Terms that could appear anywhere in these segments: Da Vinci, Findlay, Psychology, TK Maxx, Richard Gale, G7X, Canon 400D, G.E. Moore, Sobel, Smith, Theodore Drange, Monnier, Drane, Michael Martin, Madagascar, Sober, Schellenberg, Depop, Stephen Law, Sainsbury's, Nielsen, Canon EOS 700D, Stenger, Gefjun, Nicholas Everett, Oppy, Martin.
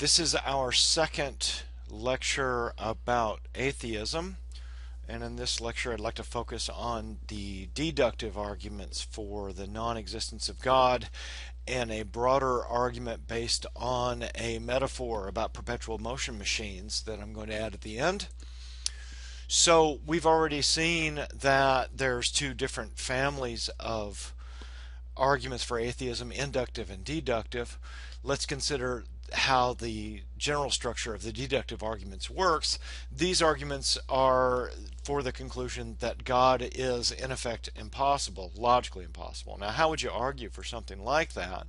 This is our second lecture about atheism, and in this lecture I'd like to focus on the deductive arguments for the non-existence of God and a broader argument based on a metaphor about perpetual motion machines that I'm going to add at the end. So we've already seen that there's two different families of arguments for atheism, inductive and deductive. Let's consider how the general structure of the deductive arguments works. These arguments are for the conclusion that God is in effect impossible, logically impossible. Now, how would you argue for something like that?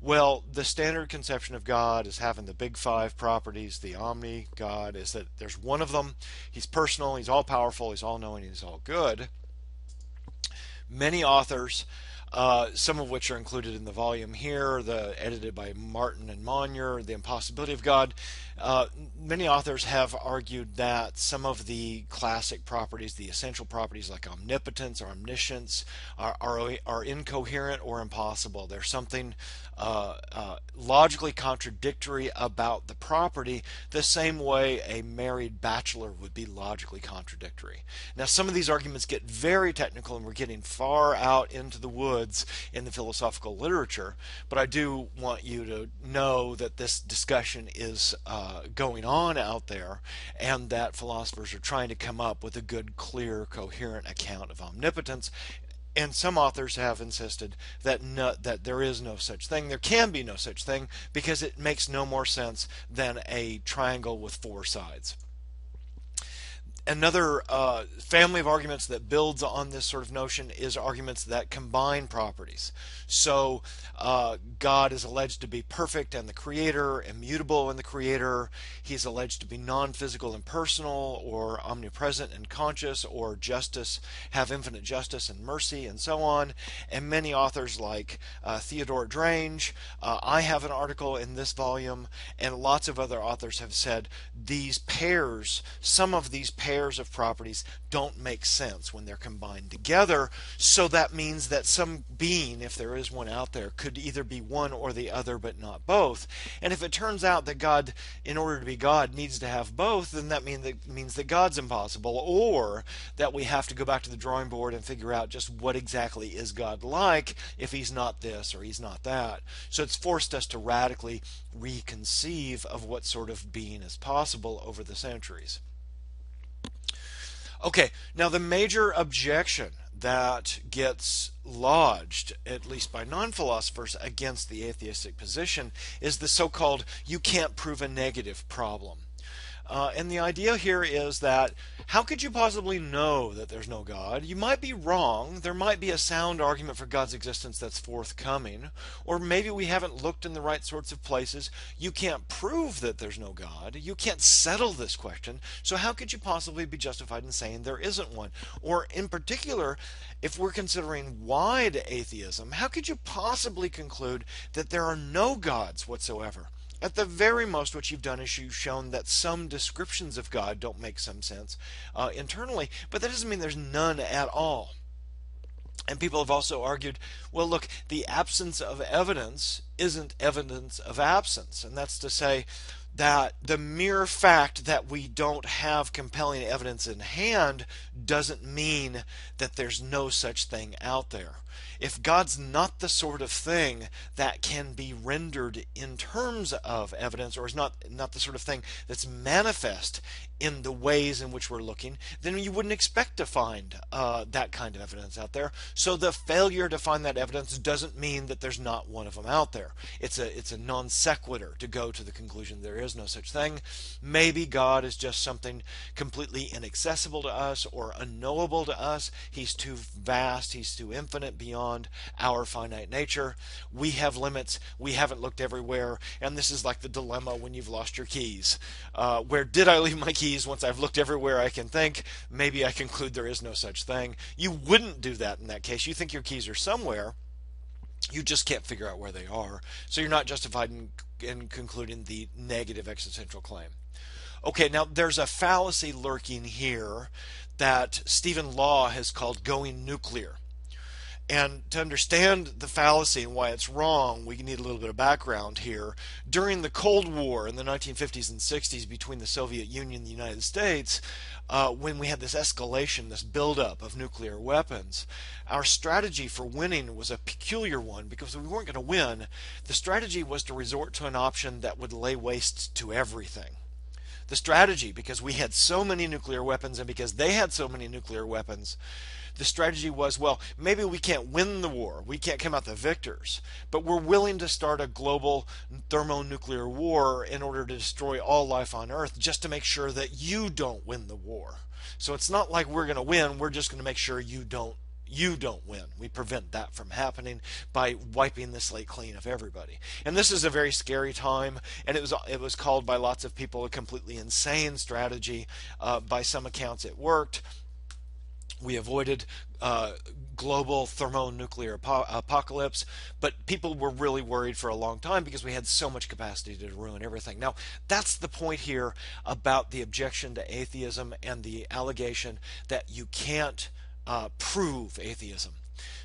Well, the standard conception of God is having the big five properties. The omni God is that there's one of them. He's personal, he's all powerful, he's all knowing, he's all good. Many authors, some of which are included in the volume here, edited by Martin and Monnier, The Impossibility of God. Many authors have argued that some of the classic properties, the essential properties like omnipotence or omniscience, are incoherent or impossible. There's something logically contradictory about the property, the same way a married bachelor would be logically contradictory. Now, some of these arguments get very technical, and we're getting far out into the woods in the philosophical literature, but I do want you to know that this discussion is going on out there, and that philosophers are trying to come up with a good, clear, coherent account of omnipotence. And some authors have insisted that that there is no such thing, there can be no such thing, because it makes no more sense than a triangle with four sides. Another family of arguments that builds on this sort of notion is arguments that combine properties. So God is alleged to be perfect and the creator, immutable and the creator. He's alleged to be non-physical and personal, or omnipresent and conscious, or justice, have infinite justice and mercy, and so on. And many authors like Theodore Drange, I have an article in this volume, and lots of other authors have said these pairs, some of these pairs of properties don't make sense when they're combined together. So that means that some being, if there is one out there, could either be one or the other but not both. And if it turns out that God, in order to be God, needs to have both, then that means that God's impossible, or that we have to go back to the drawing board and figure out just what exactly is God like if he's not this or he's not that. So it's forced us to radically reconceive of what sort of being is possible over the centuries. Okay, now the major objection that gets lodged, at least by non-philosophers, against the atheistic position is the so-called "you can't prove a negative" problem. And the idea here is that how could you possibly know that there's no God? You might be wrong. There might be a sound argument for God's existence that's forthcoming, or maybe we haven't looked in the right sorts of places. You can't prove that there's no God. You can't settle this question. So how could you possibly be justified in saying there isn't one? Or in particular, if we're considering wide atheism, how could you possibly conclude that there are no gods whatsoever? At the very most, what you've done is you've shown that some descriptions of God don't make some sense internally, but that doesn't mean there's none at all. And people have also argued, well, look, the absence of evidence isn't evidence of absence, and that's to say that the mere fact that we don't have compelling evidence in hand doesn't mean that there's no such thing out there. If God's not the sort of thing that can be rendered in terms of evidence, or is not the sort of thing that's manifest in the ways in which we're looking, then you wouldn't expect to find that kind of evidence out there. So the failure to find that evidence doesn't mean that there's not one of them out there. It's a non sequitur to go to the conclusion there is no such thing. Maybe God is just something completely inaccessible to us or unknowable to us. He's too vast, he's too infinite beyond our finite nature. We have limits, we haven't looked everywhere, and this is like the dilemma when you've lost your keys. Where did I leave my keys? Once I've looked everywhere I can think, maybe I conclude there is no such thing. You wouldn't do that in that case. You think your keys are somewhere, you just can't figure out where they are. So you're not justified in concluding the negative existential claim. Okay, now there's a fallacy lurking here that Stephen Law has called going nuclear. And to understand the fallacy and why it's wrong, we need a little bit of background here. During the Cold War in the 1950s and 60s between the Soviet Union and the United States, when we had this escalation, this buildup of nuclear weapons, our strategy for winning was a peculiar one because we weren't going to win. The strategy was to resort to an option that would lay waste to everything. The strategy, because we had so many nuclear weapons and because they had so many nuclear weapons, the strategy was, well, maybe we can't win the war, we can't come out the victors, but we're willing to start a global thermonuclear war in order to destroy all life on Earth just to make sure that you don't win the war. So it's not like we're going to win, we're just going to make sure you don't win. We prevent that from happening by wiping the slate clean of everybody. And this is a very scary time, and it was called by lots of people a completely insane strategy. By some accounts it worked. We avoided global thermonuclear apocalypse, but people were really worried for a long time because we had so much capacity to ruin everything. Now, that's the point here about the objection to atheism and the allegation that you can't prove atheism.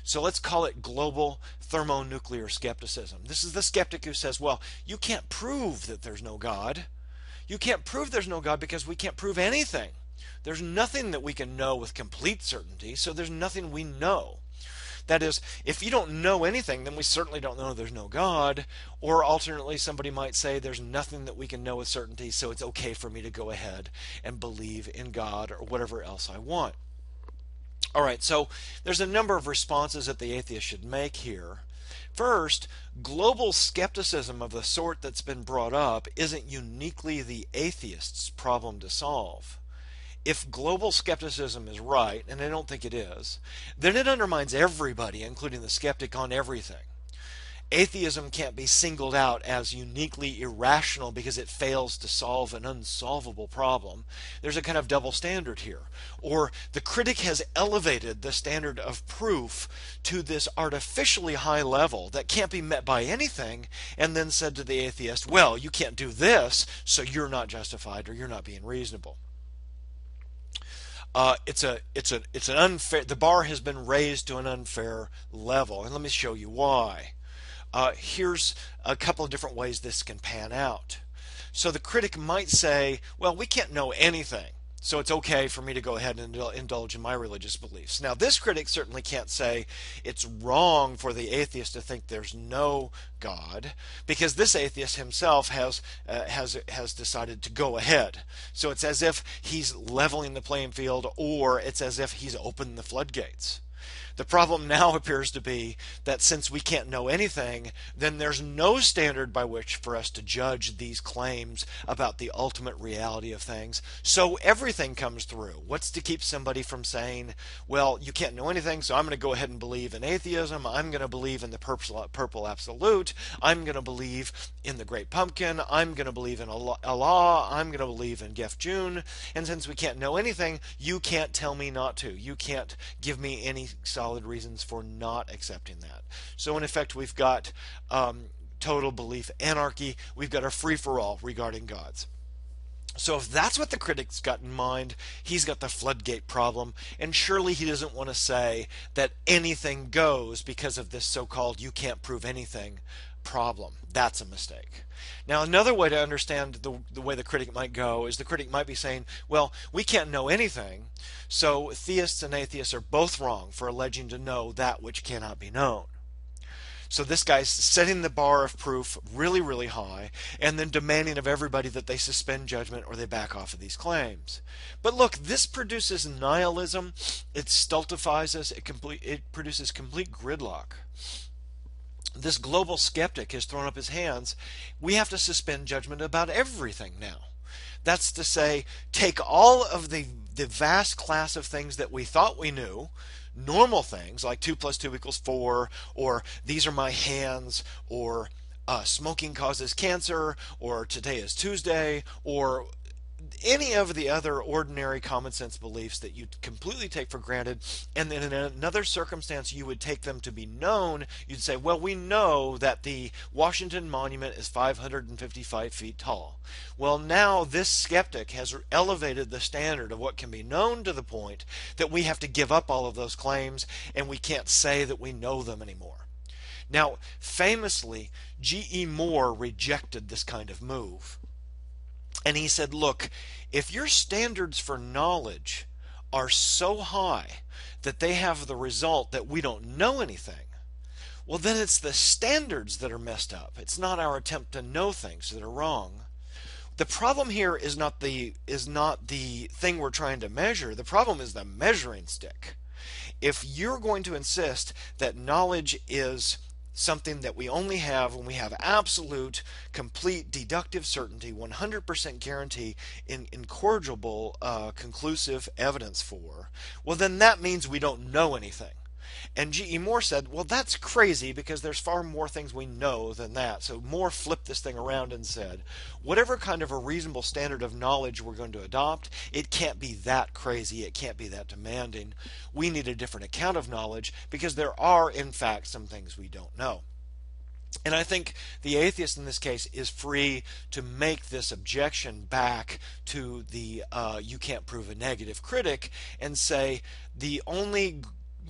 So let's call it global thermonuclear skepticism. This is the skeptic who says, well, you can't prove that there's no God. You can't prove there's no God because we can't prove anything. There's nothing that we can know with complete certainty, so there's nothing we know. That is, if you don't know anything, then we certainly don't know there's no God. Or alternately, somebody might say there's nothing that we can know with certainty, so it's okay for me to go ahead and believe in God or whatever else I want. All right, so there's a number of responses that the atheist should make here. First, global skepticism of the sort that's been brought up isn't uniquely the atheist's problem to solve. If global skepticism is right, and I don't think it is, then it undermines everybody, including the skeptic, on everything. Atheism can't be singled out as uniquely irrational because it fails to solve an unsolvable problem. There's a kind of double standard here. Or the critic has elevated the standard of proof to this artificially high level that can't be met by anything, and then said to the atheist, well, you can't do this, so you're not justified or you're not being reasonable. It's an unfair, the bar has been raised to an unfair level, and let me show you why. Here's a couple of different ways this can pan out. So the critic might say, well, we can't know anything, so it's okay for me to go ahead and indulge in my religious beliefs. Now, this critic certainly can't say it's wrong for the atheist to think there's no God, because this atheist himself has decided to go ahead. So it's as if he's leveling the playing field, or it's as if he's opened the floodgates. The problem now appears to be that since we can't know anything, then there's no standard by which for us to judge these claims about the ultimate reality of things. So everything comes through. What's to keep somebody from saying, well, you can't know anything, so I'm going to go ahead and believe in atheism. I'm going to believe in the purple absolute. I'm going to believe in the great pumpkin. I'm going to believe in Allah. I'm going to believe in Gefjun. And since we can't know anything, you can't tell me not to. You can't give me any solid reasons for not accepting that. So in effect, we've got total belief anarchy. We've got a free-for-all regarding gods. So if that's what the critic's got in mind, he's got the floodgate problem, and surely he doesn't want to say that anything goes because of this so-called you can't prove anything problem. That's a mistake. Now, another way to understand the way the critic might go is the critic might be saying, well, we can't know anything, so theists and atheists are both wrong for alleging to know that which cannot be known. So this guy's setting the bar of proof really, really high, and then demanding of everybody that they suspend judgment or they back off of these claims. But look, this produces nihilism. It stultifies us. It produces complete gridlock. This global skeptic has thrown up his hands. We have to suspend judgment about everything now. That's to say, take all of the vast class of things that we thought we knew, normal things like 2 + 2 = 4, or these are my hands, or smoking causes cancer, or today is Tuesday, or any of the other ordinary common sense beliefs that you completely take for granted, and then in another circumstance you would take them to be known, you'd say, well, we know that the Washington Monument is 555 feet tall. Well, now this skeptic has elevated the standard of what can be known to the point that we have to give up all of those claims, and we can't say that we know them anymore. Now, famously, G.E. Moore rejected this kind of move. And he said, look, if your standards for knowledge are so high that they have the result that we don't know anything, well, then it's the standards that are messed up. It's not our attempt to know things that are wrong. The problem here is not the thing we're trying to measure. The problem is the measuring stick. If you're going to insist that knowledge is something that we only have when we have absolute, complete, deductive certainty, 100% guarantee, in incorrigible, conclusive evidence for, well, then that means we don't know anything. And G.E. Moore said, well, that's crazy, because there's far more things we know than that. So Moore flipped this thing around and said, whatever kind of a reasonable standard of knowledge we're going to adopt, it can't be that crazy, it can't be that demanding. We need a different account of knowledge, because there are, in fact, some things we don't know. And I think the atheist in this case is free to make this objection back to the you can't prove a negative critic, and say the only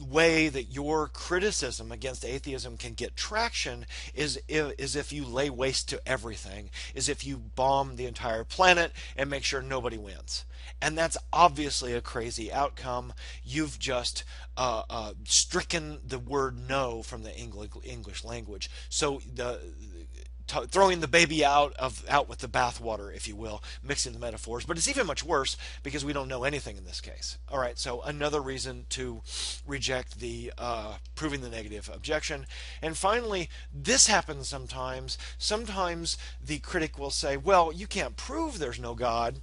way that your criticism against atheism can get traction is if you lay waste to everything, is if you bomb the entire planet and make sure nobody wins. And that's obviously a crazy outcome. You've just stricken the word no from the English language. So throwing the baby out with the bathwater, if you will, mixing the metaphors. But it's even much worse, because we don't know anything in this case. All right, so another reason to reject the proving the negative objection. And finally, this happens sometimes. Sometimes the critic will say, well, you can't prove there's no God.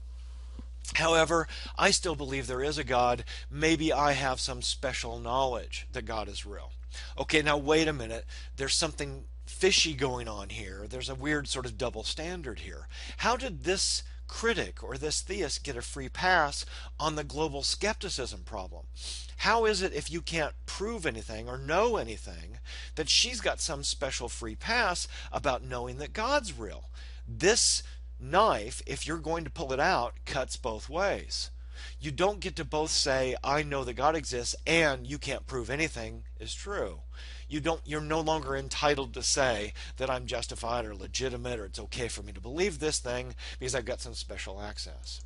However, I still believe there is a God. Maybe I have some special knowledge that God is real. Okay, now wait a minute. There's something fishy going on here. There's a weird sort of double standard here. How did this critic or this theist get a free pass on the global skepticism problem? How is it, if you can't prove anything or know anything, that she's got some special free pass about knowing that God's real? This knife, if you're going to pull it out, cuts both ways. You don't get to both say, I know that God exists, and you can't prove anything is true. You're no longer entitled to say that I'm justified or legitimate, or it's okay for me to believe this thing because I've got some special access.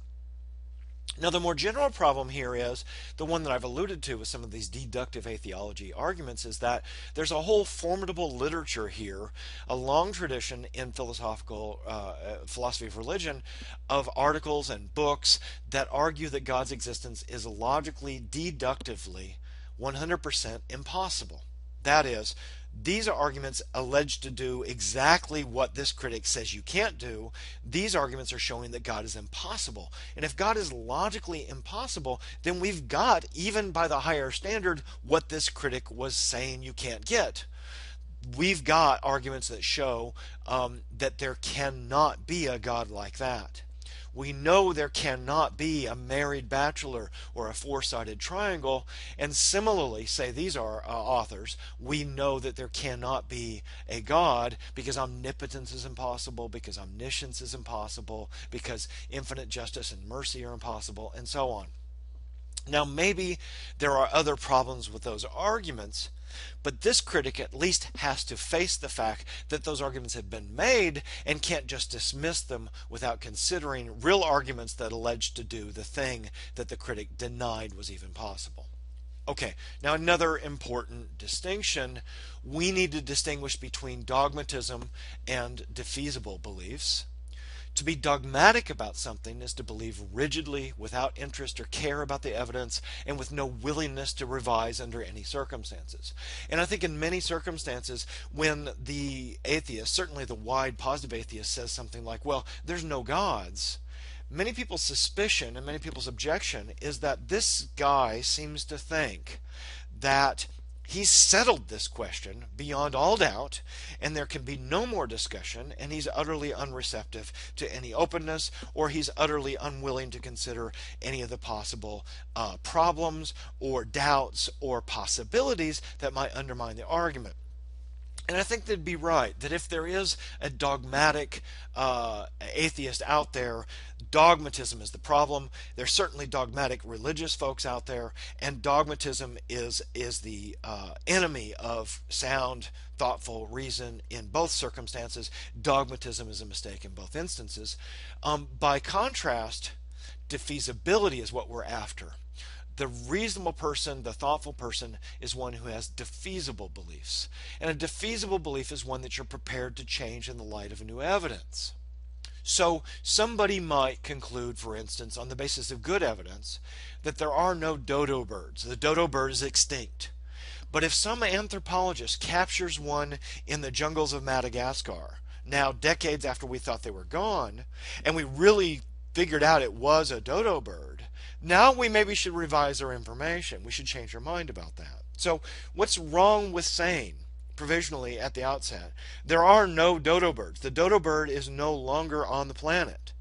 Now, the more general problem here is the one that I've alluded to with some of these deductive atheology arguments, is that there's a whole formidable literature here, a long tradition in philosophy of religion, of articles and books that argue that God's existence is logically, deductively, 100% impossible. That is, these are arguments alleged to do exactly what this critic says you can't do. These arguments are showing that God is impossible. And if God is logically impossible, then we've got, even by the higher standard, what this critic was saying you can't get. We've got arguments that show that there cannot be a God like that. We know there cannot be a married bachelor or a four-sided triangle, and similarly, say these are authors, we know that there cannot be a God, because omnipotence is impossible, because omniscience is impossible, because infinite justice and mercy are impossible, and so on. Now, maybe there are other problems with those arguments, but this critic at least has to face the fact that those arguments have been made, and can't just dismiss them without considering real arguments that allege to do the thing that the critic denied was even possible. Okay, now another important distinction. We need to distinguish between dogmatism and defeasible beliefs. To be dogmatic about something is to believe rigidly, without interest or care about the evidence, and with no willingness to revise under any circumstances. And I think in many circumstances, when the atheist, certainly the wide positive atheist, says something like, well, there's no gods, many people's suspicion and many people's objection is that this guy seems to think that He's settled this question beyond all doubt, and there can be no more discussion, and he's utterly unreceptive to any openness, or he's utterly unwilling to consider any of the possible problems or doubts or possibilities that might undermine the argument. And I think they'd be right that if there is a dogmatic atheist out there, dogmatism is the problem. There's certainly dogmatic religious folks out there, and dogmatism is the enemy of sound, thoughtful reason in both circumstances. Dogmatism is a mistake in both instances. By contrast, defeasibility is what we're after. The reasonable person, the thoughtful person, is one who has defeasible beliefs. And a defeasible belief is one that you're prepared to change in the light of new evidence. So somebody might conclude, for instance, on the basis of good evidence, that there are no dodo birds. The dodo bird is extinct. But if some anthropologist captures one in the jungles of Madagascar, now decades after we thought they were gone, and we really figured out it was a dodo bird, now we maybe should revise our information. We should change our mind about that. So what's wrong with saying provisionally at the outset, there are no dodo birds. The dodo bird is no longer on the planet.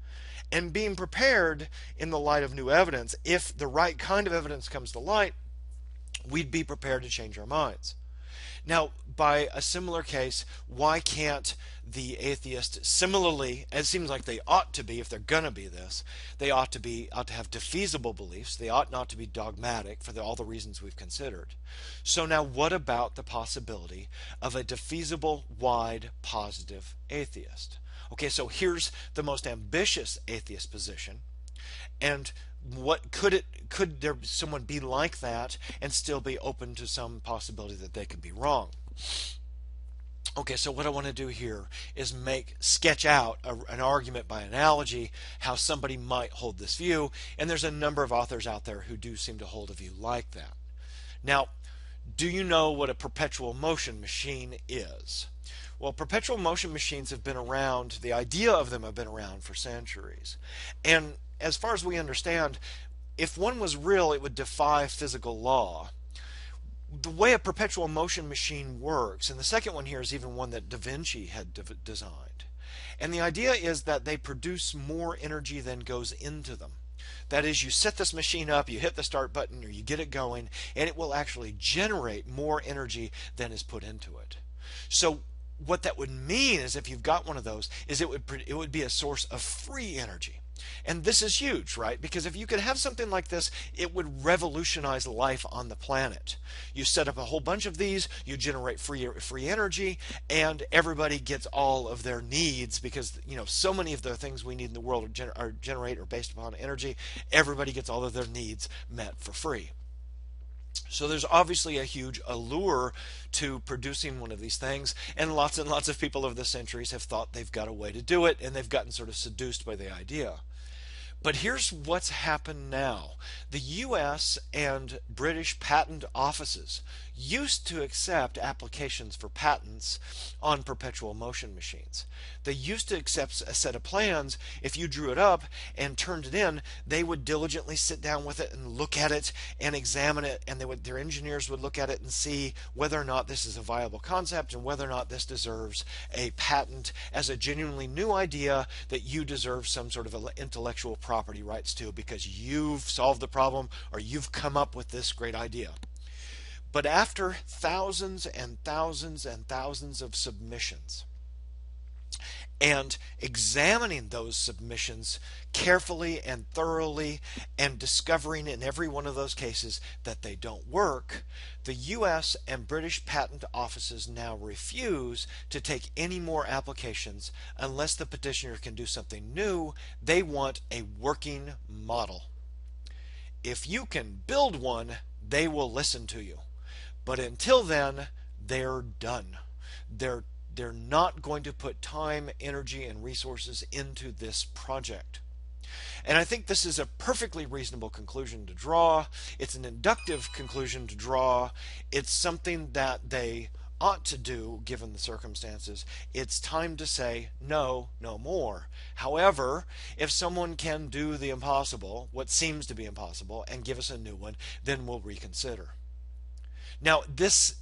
And being prepared in the light of new evidence, if the right kind of evidence comes to light, we'd be prepared to change our minds. Now, by a similar case, why can't the atheist similarly, it seems like they ought to be, if they're going to be this, they ought to have defeasible beliefs. They ought not to be dogmatic for all the reasons we've considered. So now what about the possibility of a defeasible, wide, positive atheist? Okay, so here's the most ambitious atheist position. And what could there someone be like that and still be open to some possibility that they could be wrong? Okay, so what I want to do here is sketch out an argument by analogy how somebody might hold this view, and there's a number of authors out there who do seem to hold a view like that. Now, do you know what a perpetual motion machine is? Well, perpetual motion machines have been around, the idea of them have been around for centuries. And as far as we understand, if one was real, it would defy physical law. The way a perpetual motion machine works, and the second one here is even one that Da Vinci had designed. And the idea is that they produce more energy than goes into them. That is, you set this machine up, you hit the start button, or you get it going, and it will actually generate more energy than is put into it. So what that would mean is, if you've got one of those, is it would be a source of free energy. And this is huge, right? Because if you could have something like this, it would revolutionize life on the planet. You set up a whole bunch of these, you generate free energy, and everybody gets all of their needs, because you know so many of the things we need in the world are based upon energy. Everybody gets all of their needs met for free. So there's obviously a huge allure to producing one of these things, and lots of people over the centuries have thought they've got a way to do it, and they've gotten sort of seduced by the idea. But here's what's happened now. The US and British patent offices used to accept applications for patents on perpetual motion machines. They used to accept a set of plans. If you drew it up and turned it in, they would diligently sit down with it and look at it and examine it, and their engineers would look at it and see whether or not this is a viable concept and whether or not this deserves a patent as a genuinely new idea that you deserve some sort of intellectual property rights to, because you've solved the problem or you've come up with this great idea. But after thousands and thousands and thousands of submissions, and examining those submissions carefully and thoroughly, and discovering in every one of those cases that they don't work, the US and British patent offices now refuse to take any more applications unless the petitioner can do something new. They want a working model. If you can build one, they will listen to you. But until then, they're done. They're not going to put time, energy, and resources into this project. And I think this is a perfectly reasonable conclusion to draw. It's an inductive conclusion to draw. It's something that they ought to do given the circumstances. It's time to say no, no more. However, if someone can do the impossible, what seems to be impossible, and give us a new one, then we'll reconsider. Now, this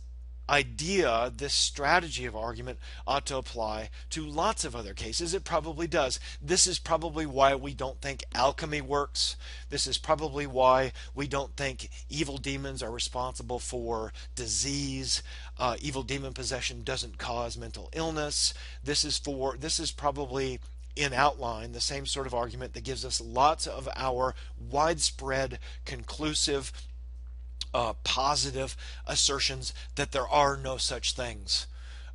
idea, this strategy of argument, ought to apply to lots of other cases. It probably does. This is probably why we don't think alchemy works. This is probably why we don't think evil demons are responsible for disease. Evil demon possession doesn't cause mental illness. This is probably, in outline, the same sort of argument that gives us lots of our widespread, conclusive, positive assertions that there are no such things.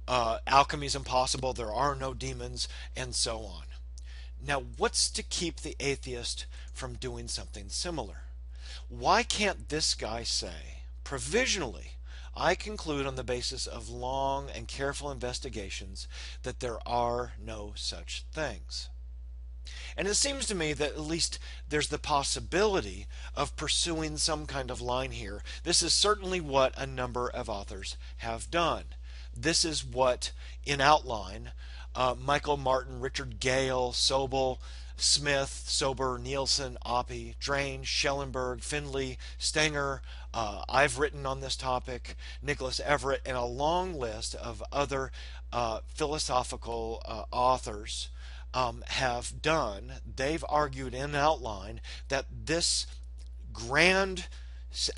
Alchemy is impossible, there are no demons, and so on. Now, what's to keep the atheist from doing something similar? Why can't this guy say, provisionally, I conclude on the basis of long and careful investigations that there are no such things? And it seems to me that at least there's the possibility of pursuing some kind of line here. This is certainly what a number of authors have done. This is what, in outline, Michael Martin, Richard Gale, Sobel, Smith, Sober, Nielsen, Oppy, Drane, Schellenberg, Findlay, Stenger, I've written on this topic, Nicholas Everett, and a long list of other philosophical authors have done. They've argued in outline that this grand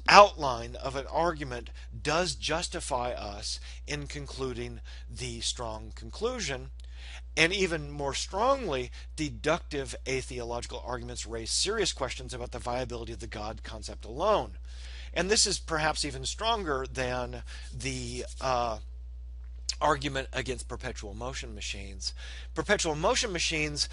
outline of an argument does justify us in concluding the strong conclusion. And even more strongly, deductive atheological arguments raise serious questions about the viability of the God concept alone. And this is perhaps even stronger than the argument against perpetual motion machines. Perpetual motion machines,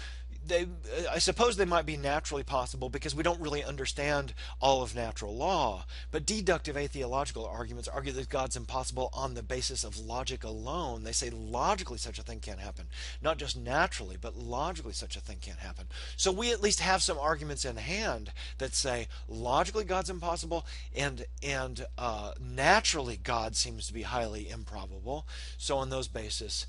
I suppose they might be naturally possible because we don't really understand all of natural law, but deductive atheological arguments argue that God's impossible on the basis of logic alone. They say logically such a thing can't happen, not just naturally, but logically such a thing can't happen. So we at least have some arguments in hand that say logically God's impossible, and naturally God seems to be highly improbable. So on those basis,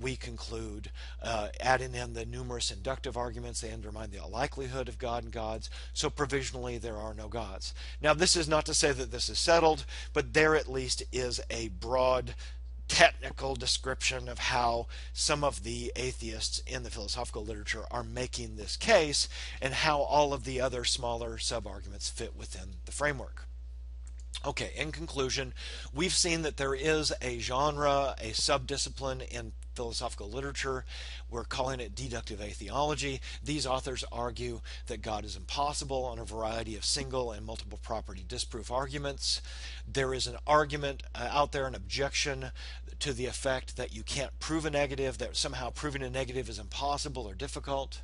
we conclude, adding in the numerous inductive arguments, they undermine the likelihood of God and gods, so provisionally there are no gods. Now, this is not to say that this is settled, but there at least is a broad technical description of how some of the atheists in the philosophical literature are making this case and how all of the other smaller sub-arguments fit within the framework. Okay, in conclusion, we've seen that there is a genre, a sub-discipline in philosophical literature. We're calling it deductive atheology. These authors argue that God is impossible on a variety of single and multiple property disproof arguments. There is an argument out there, an objection to the effect that you can't prove a negative, that somehow proving a negative is impossible or difficult.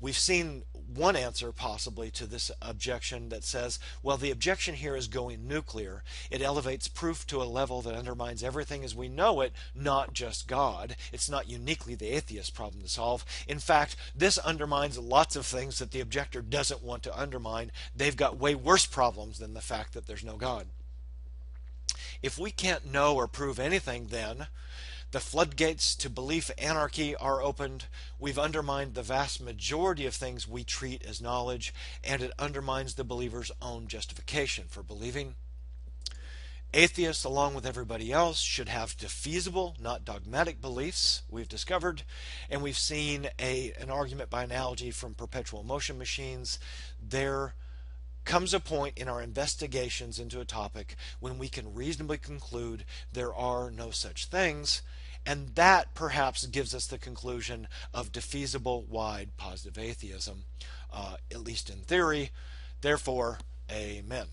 We've seen one answer possibly to this objection that says, well, the objection here is going nuclear. It elevates proof to a level that undermines everything as we know it, not just God. It's not uniquely the atheist problem to solve. In fact, this undermines lots of things that the objector doesn't want to undermine. They've got way worse problems than the fact that there's no God. If we can't know or prove anything, then the floodgates to belief anarchy are opened. We've undermined the vast majority of things we treat as knowledge, and it undermines the believer's own justification for believing. Atheists, along with everybody else, should have defeasible, not dogmatic beliefs, we've discovered, and we've seen an argument by analogy from perpetual motion machines. There comes a point in our investigations into a topic when we can reasonably conclude there are no such things, and that perhaps gives us the conclusion of defeasible, wide, positive atheism, at least in theory. Therefore, amen.